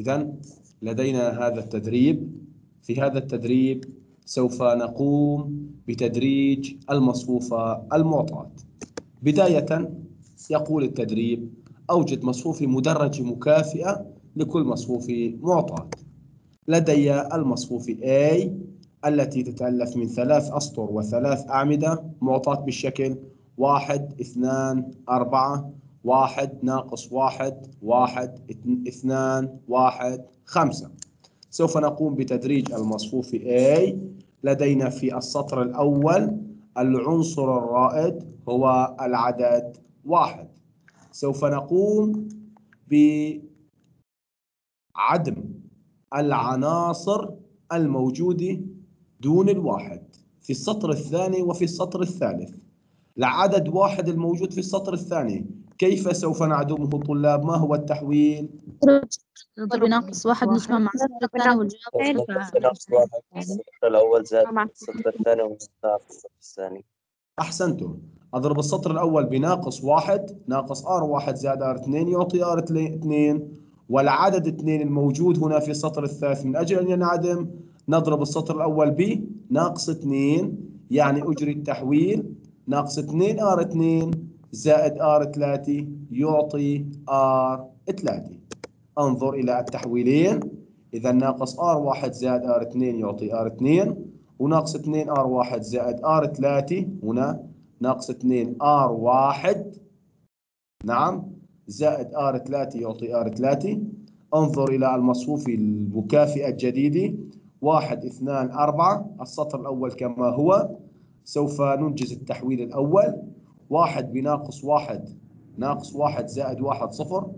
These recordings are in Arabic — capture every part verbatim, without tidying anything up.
إذن لدينا هذا التدريب. في هذا التدريب سوف نقوم بتدريج المصفوفة المعطاة. بداية يقول التدريب: أوجد مصفوفي مدرج مكافئة لكل مصفوفي معطاة. لدي المصفوفة A التي تتألف من ثلاث أسطر وثلاث أعمدة معطاة بالشكل واحد اثنان أربعة، واحد ناقص واحد، واحد اثنان، واحد خمسة. سوف نقوم بتدريج المصفوفة A. لدينا في السطر الأول العنصر الرائد هو العدد واحد. سوف نقوم بعدم العناصر الموجودة دون الواحد في السطر الثاني وفي السطر الثالث. لعدد واحد الموجود في السطر الثاني كيف سوف نعدمه طلاب؟ ما هو التحويل؟ نضرب ناقص واحد نجمع مع السطر الثاني والجواب السطر الأول زائد السطر الثاني والجواب السطر الثاني. أحسنتم. أضرب السطر الأول بناقص واحد، ناقص آر واحد زائد آر اثنين يعطي آر اثنين، والعدد اثنين الموجود هنا في السطر الثالث من أجل أن ينعدم نضرب السطر الأول ب ناقص اثنين، يعني أجري التحويل ناقص اثنين آر اثنين زائد آر ثلاثة يعطي آر ثلاثة. انظر إلى التحويلين. إذا ناقص آر واحد زائد آر اثنين يعطي آر اثنين، وناقص اثنين آر واحد زائد آر ثلاثة هنا ناقص اثنين آر واحد نعم زائد آر ثلاثة يعطي آر ثلاثة. انظر إلى المصفوفة المكافئة الجديدة واحد اثنان أربعة، السطر الأول كما هو. سوف ننجز التحويل الأول. واحد بناقص واحد، ناقص واحد زائد واحد صفر،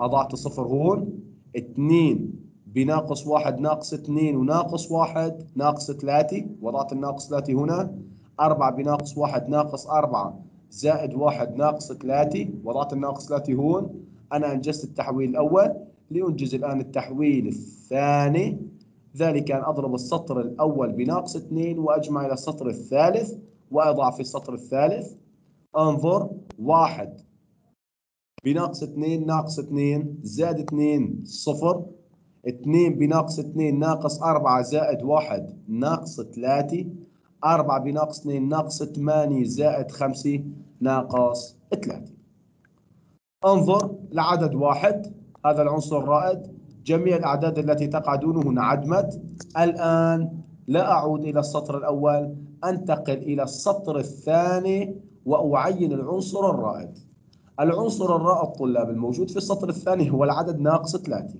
أضعت صفر هون. اثنين بناقص واحد، ناقص اثنين وناقص واحد ناقص ثلاثة، وضعت الناقص ثلاثة هنا. أربعة بناقص واحد، ناقص أربعة زائد واحد ناقص ثلاثة، وضعت الناقص ثلاثة هون. أنا أنجزت التحويل الأول، لأنجز الآن التحويل الثاني، ذلك أن أضرب السطر الأول بناقص اثنين وأجمع إلى السطر الثالث وأضع في السطر الثالث. انظر، واحد بناقص اثنين، ناقص اثنين زائد اثنين صفر، اثنين بناقص اثنين، ناقص أربعة زائد واحد ناقص ثلاثة، أربعة بناقص اثنين، ناقص ثمانية زائد خمسة ناقص ثلاثة. انظر لعدد واحد، هذا العنصر الرائد، جميع الأعداد التي تقع دونه انعدمت. الآن لا أعود إلى السطر الأول، أنتقل إلى السطر الثاني وأعين العنصر الرائد. العنصر الرائد طلاب الموجود في السطر الثاني هو العدد ناقص ثلاثة.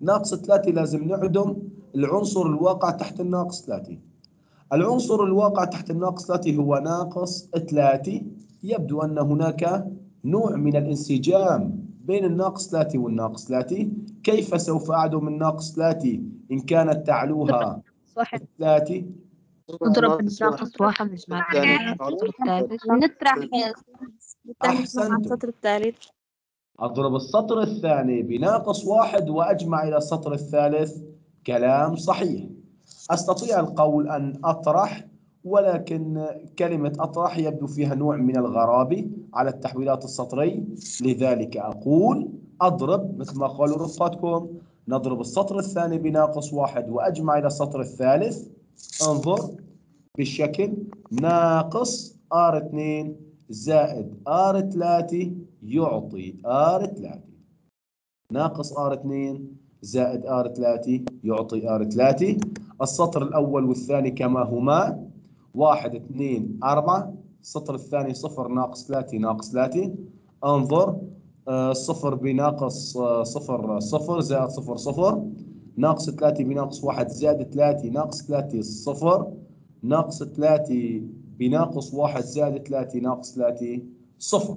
ناقص ثلاثة لازم نعدم العنصر الواقع تحت الناقص ثلاثة. العنصر الواقع تحت الناقص ثلاثة هو ناقص ثلاثة. يبدو أن هناك نوع من الانسجام بين الناقص ثلاثة والناقص ثلاثة. كيف سوف أعدم الناقص ثلاثة إن كانت تعلوها ثلاثة؟ نضرب الناقص واحد نجمع على السطر الثالث ونطرح على السطر الثالث. أضرب السطر الثاني بناقص واحد وأجمع إلى السطر الثالث. كلام صحيح. أستطيع القول أن أطرح، ولكن كلمة أطرح يبدو فيها نوع من الغرابة على التحويلات السطرية، لذلك أقول أضرب مثل ما قالوا رفقاتكم. نضرب السطر الثاني بناقص واحد وأجمع إلى السطر الثالث. انظر بالشكل، ناقص آر اثنين زائد آر ثلاثة يعطي آر ثلاثة، ناقص آر اثنين زائد آر ثلاثة يعطي آر ثلاثة. السطر الأول والثاني كما هما، واحد اثنين أربعة، السطر الثاني صفر ناقص ثلاثة ناقص ثلاثة. انظر آه صفر بناقص آه صفر صفر زائد صفر صفر، ناقص ثلاثة بناقص واحد زائد ثلاثة ناقص ثلاثة صفر، ناقص ثلاثة بناقص واحد زائد ثلاثة ناقص ثلاثة صفر.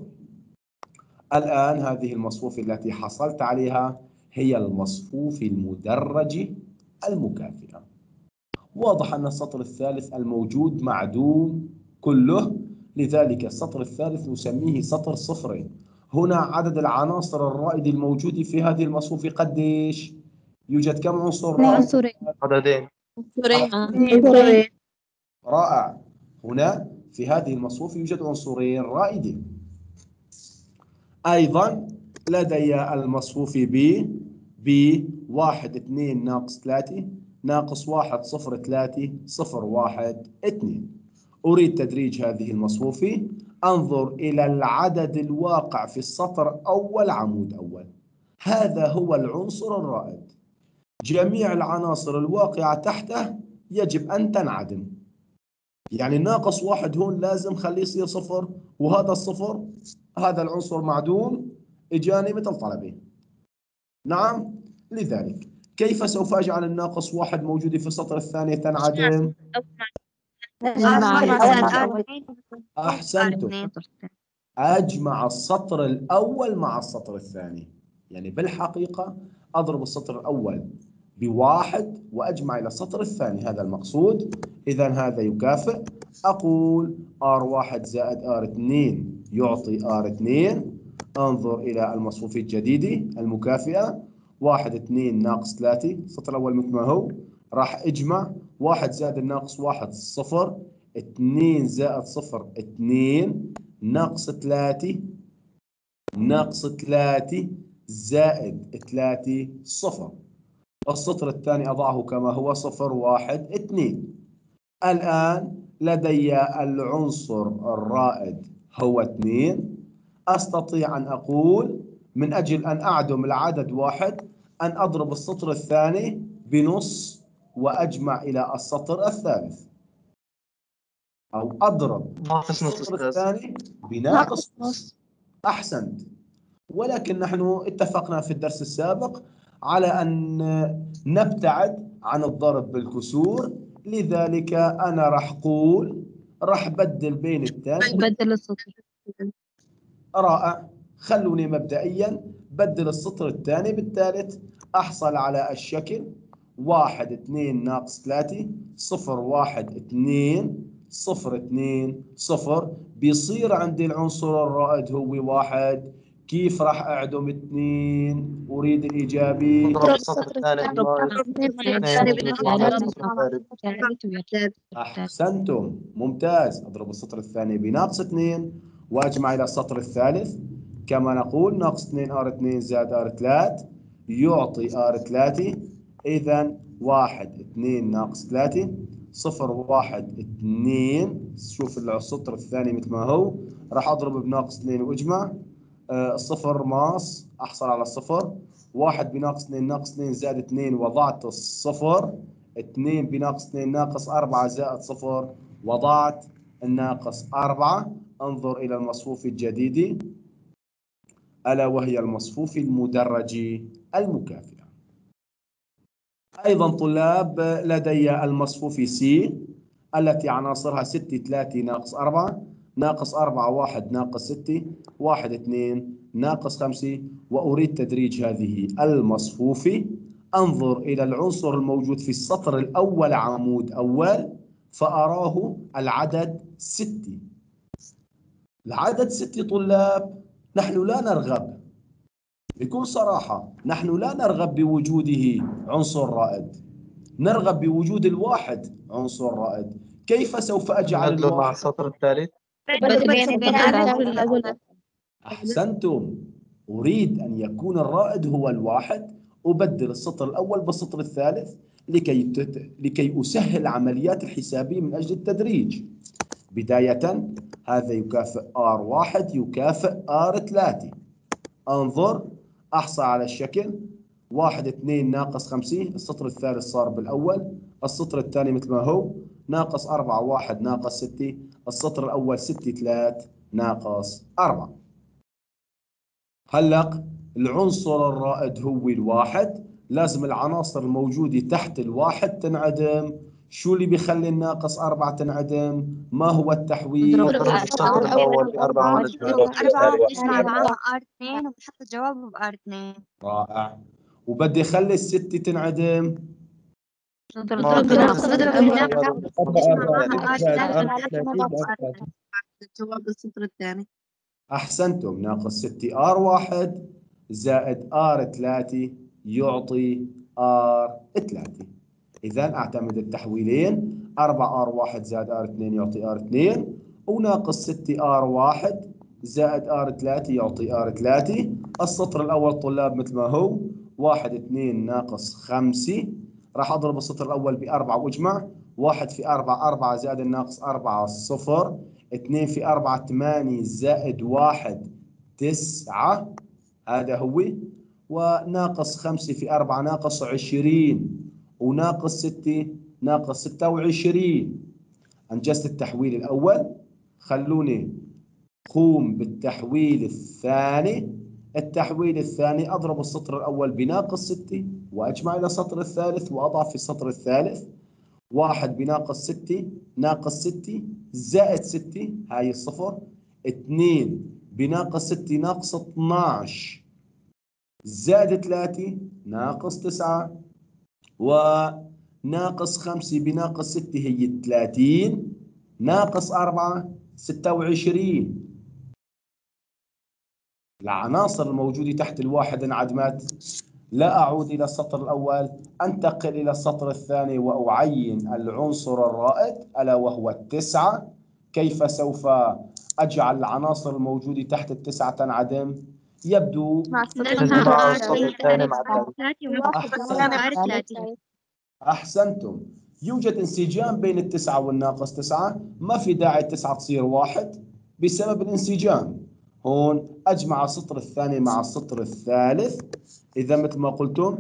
الآن هذه المصفوفة التي حصلت عليها هي المصفوفة المدرجة المكافئة. واضح أن السطر الثالث الموجود معدوم كله، لذلك السطر الثالث نسميه سطر صفري. هنا عدد العناصر الرائدة الموجودة في هذه المصفوفة قديش؟ يوجد كم عنصر رائد؟ عددين. عنصرين. رائع. هنا في هذه المصفوفة يوجد عنصرين رائدين. أيضا لدي المصفوفة ب ب واحد اثنين ناقص ثلاثة ناقص واحد صفر ثلاثة صفر واحد اثنين. أريد تدريج هذه المصفوفة. أنظر إلى العدد الواقع في السطر أول عمود أول. هذا هو العنصر الرائد. جميع العناصر الواقعة تحته يجب أن تنعدم. يعني ناقص واحد هون لازم خليه يصير صفر، وهذا الصفر هذا العنصر معدوم إجاني مثل طلبي. نعم، لذلك كيف سوف أجعل الناقص واحد موجودة في السطر الثاني تنعدم؟ أحسنتم، أجمع السطر الأول مع السطر الثاني. يعني بالحقيقة أضرب السطر الأول بواحد وأجمع إلى السطر الثاني، هذا المقصود. إذا هذا يكافئ، أقول آر واحد زائد آر اثنين يعطي آر اثنين. انظر إلى المصفوفة الجديدة المكافئة. واحد اثنين ناقص ثلاثة، السطر الأول مثل ما هو، راح أجمع واحد زائد الناقص واحد صفر، اثنين زائد صفر اثنين، ناقص ثلاثة ناقص ثلاثة زائد ثلاثة صفر. السطر الثاني أضعه كما هو صفر واحد اثنين. الآن لدي العنصر الرائد هو اثنين. أستطيع أن أقول من أجل أن أعدم العدد واحد أن أضرب السطر الثاني بنص وأجمع إلى السطر الثالث، أو أضرب السطر الثاني بناقص نص. أحسنت. ولكن نحن اتفقنا في الدرس السابق على أن نبتعد عن الضرب بالكسور، لذلك أنا راح أقول راح بدل بين الثاني بدل السطر. رائع، خلوني مبدئيا بدل السطر الثاني بالثالث، أحصل على الشكل واحد اثنين ناقص ثلاثة صفر واحد اثنين صفر اثنين صفر. بيصير عندي العنصر الرائد هو واحد. كيف راح أعدم اثنين؟ أريد الإيجابي. أحسنتم، ممتاز. أضرب السطر الثاني بناقص اثنين وأجمع إلى السطر الثالث. كما نقول ناقص اثنين آر اثنين زائد آر ثلاثة يعطي آر ثلاثة. إذا واحد اثنين ناقص ثلاثة صفر واحد اثنين. شوف السطر الثاني مثل ما هو، راح أضرب بناقص اثنين وأجمع. صفر ناقص أحصل على الصفر. واحد بناقص اثنين ناقص اثنين زائد اثنين وضعت الصفر. اثنين بناقص اثنين ناقص أربعة زائد صفر وضعت الناقص أربعة. انظر إلى المصفوفة الجديدة، ألا وهي المصفوفة المدرجة المكافئة. أيضا طلاب لدي المصفوفة سي التي عناصرها ستة ثلاثة ناقص أربعة ناقص أربعة واحد ناقص ستة واحد اثنين ناقص خمسة. وأريد تدريج هذه المصفوفة. أنظر إلى العنصر الموجود في السطر الأول عمود أول، فأراه العدد ستة. العدد ستة طلاب نحن لا نرغب، بكل صراحة نحن لا نرغب بوجوده عنصر رائد، نرغب بوجود الواحد عنصر رائد. كيف سوف أجعل مع السطر الثالث؟ أحسنتم، أريد أن يكون الرائد هو الواحد. أبدل السطر الأول بالسطر الثالث لكي تت... لكي أسهل العمليات الحسابية من أجل التدريج. بداية هذا يكافئ آر واحد يكافئ آر ثلاثة. أنظر أحصى على الشكل واحد اثنين ناقص خمسة، السطر الثالث صار بالأول، السطر الثاني مثل ما هو ناقص أربعة واحد ناقص ستة، السطر الأول ستة ثلاثة ناقص أربعة. هلق العنصر الرائد هو الواحد، لازم العناصر الموجودة تحت الواحد تنعدم. شو اللي بيخلي الناقص أربعة تنعدم؟ ما هو التحويل؟ السطر الأول بأربعة آر اثنين وبحط جوابه بآر اثنين. رائع. وبدي أخلي الستة تنعدم. أحسنتم، ناقص ستة آر واحد زائد آر ثلاثة يعطي آر ثلاثة. إذا أعتمد التحويلين، أربعة آر واحد زائد آر اثنين يعطي آر اثنين، وناقص ستة آر واحد زائد آر ثلاثة يعطي آر ثلاثة. السطر الأول طلاب مثل ما هو، واحد اثنين ناقص خمسة، راح اضرب السطر الاول باربعة واجمع، واحد في اربعة اربعة زائد الناقص اربعة صفر، اثنين في اربعة ثمانية زائد واحد تسعة، هذا هو، وناقص خمسة في اربعة ناقص عشرين، وناقص ستة ناقص ستة وعشرين. انجزت التحويل الاول، خلوني قوم بالتحويل الثاني. التحويل الثاني اضرب السطر الاول بناقص ستة واجمع الى السطر الثالث واضع في السطر الثالث، واحد بناقص ستة ناقص ستة زائد ستة هاي الصفر، اثنين بناقص ستة ناقص اثنعش زائد ثلاثة ناقص تسعة، وناقص خمسة بناقص ستة هي ثلاثين، ناقص اربعة ستة وعشرين. العناصر الموجودة تحت الواحد انعدمت، لا أعود إلى السطر الأول، أنتقل إلى السطر الثاني وأعين العنصر الرائد ألا وهو التسعة. كيف سوف أجعل العناصر الموجودة تحت التسعة تنعدم؟ يبدو مع السطر الثاني مع الثاني. أحسنتم. يوجد انسجام بين التسعة والناقص تسعة، ما في داعي التسعة تصير واحد بسبب الانسجام. هون أجمع السطر الثاني مع السطر الثالث، إذا مثل ما قلتم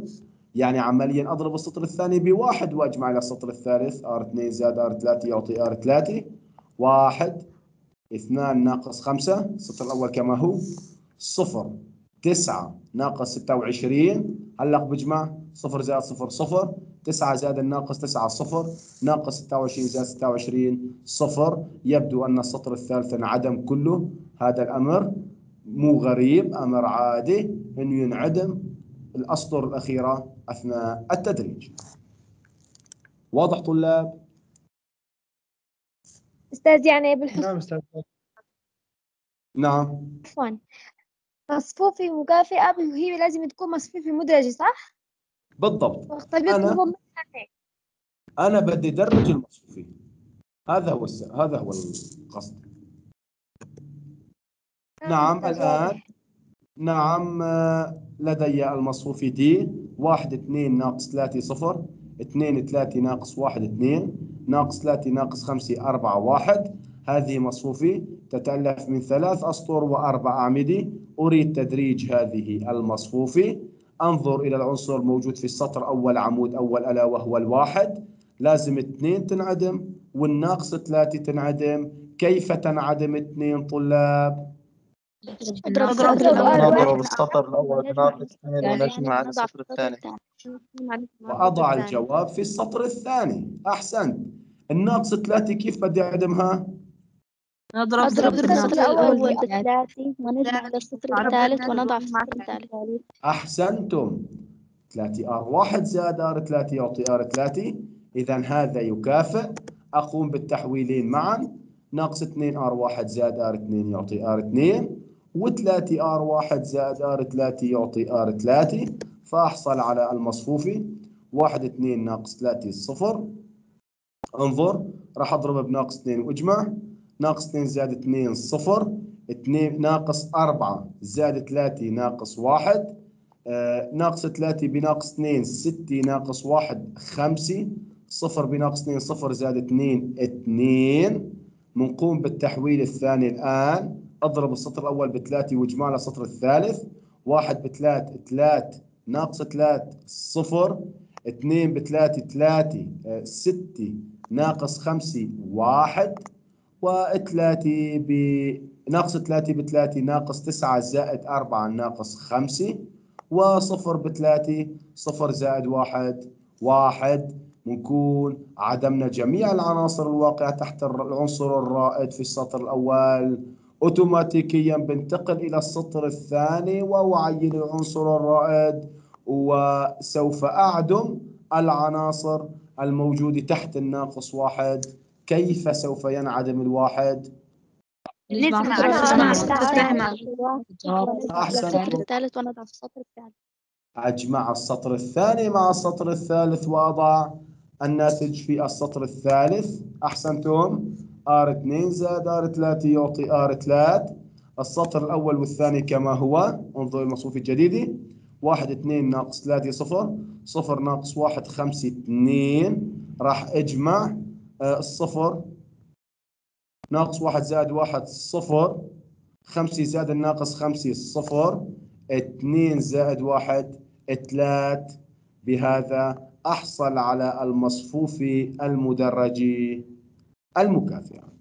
يعني عمليا أضرب السطر الثاني بواحد وأجمع إلى السطر الثالث، آر اثنين زائد آر ثلاثة يعطي آر ثلاثة، واحد اثنان ناقص خمسة، السطر الأول كما هو، صفر تسعة ناقص ستة وعشرين، هلق بجمع صفر زائد صفر صفر، تسعة زائد الناقص تسعة صفر، ناقص ستة وعشرين زائد ستة وعشرين صفر. يبدو أن السطر الثالث انعدم كله، هذا الأمر مو غريب، أمر عادي إنه ينعدم الأسطر الأخيرة أثناء التدريج. واضح طلاب؟ أستاذ يعني بالحسن. نعم أستاذ. نعم. عفوا. مصفوفة مكافئة وهي لازم تكون مصفوفة مدرجة صح؟ بالضبط. أنا أنا بدي أدرج المصفوفة. هذا هو الس... هذا هو القصد. نعم الآن، نعم لدي المصفوفة دي، واحد اثنين ناقص ثلاثة صفر، اثنين ثلاثة ناقص واحد اثنين، ناقص ثلاثة ناقص خمسة أربعة واحد. هذه مصفوفة تتألف من ثلاث أسطر وأربع أعمدة، أريد تدريج هذه المصفوفة. أنظر إلى العنصر الموجود في السطر أول عمود أول ألا وهو الواحد، لازم اثنين تنعدم والناقص ثلاثة تنعدم. كيف تنعدم اثنين طلاب؟ اضرب السطر الاول بناقص اثنين ونجمع على السطر الثاني واضع الجواب في السطر الثاني. احسنت. الناقص ثلاثة كيف بدي اعدمها؟ اضرب السطر الاول بثلاثة ونجمع على السطر الثالث ونضع في السطر الثالث. احسنتم. ثلاثة ار واحد زائد ار ثلاثة يعطي ار ثلاثة، اذا هذا يكافئ. اقوم بالتحويلين معا، ناقص اثنين ار واحد زائد ار اثنين يعطي ار اثنين، و3 ار واحد زائد ار ثلاثة يعطي ار ثلاثة، فاحصل على المصفوفة. واحد اثنين ناقص ثلاثة صفر، انظر راح اضرب بناقص اثنين واجمع، ناقص اثنين زائد اثنين صفر، اثنين ناقص اربعة زائد ثلاثة ناقص واحد، آه ناقص ثلاثة بناقص اثنين ستة ناقص واحد خمسة، صفر بناقص اثنين صفر زائد اثنين اثنين. منقوم بالتحويل الثاني الآن، أضرب السطر الأول بثلاثة واجمع على السطر الثالث، واحد بثلاثة ثلاثة ناقص ثلاثة صفر، اثنين بثلاثة ثلاثة ستة ناقص خمسة واحد، وثلاثة بناقص ثلاثة بثلاثة ناقص تسعة زائد أربعة ناقص خمسة، وصفر بثلاثة صفر زائد واحد واحد. نكون عدمنا جميع العناصر الواقعة تحت العنصر الرائد في السطر الأول. أوتوماتيكيا بنتقل إلى السطر الثاني وأعين العنصر الرائد، وسوف أعدم العناصر الموجودة تحت الناقص واحد. كيف سوف ينعدم الواحد؟ السطر الثالث ونضع في السطر الثالث. أجمع السطر الثاني مع السطر الثالث وأضع الناتج في السطر الثالث. أحسنتم. آر اثنين زائد آر ثلاثة يعطي آر ثلاثة، السطر الأول والثاني كما هو، انظروا المصفوفة الجديدة، واحد اثنين ناقص ثلاثة صفر، صفر ناقص واحد خمسة اثنين. راح اجمع الصفر، ناقص واحد زائد واحد صفر، خمسة زائد الناقص خمسة صفر، اثنين زائد واحد ثلاثة. بهذا أحصل على المصفوف المدرج المكافئة.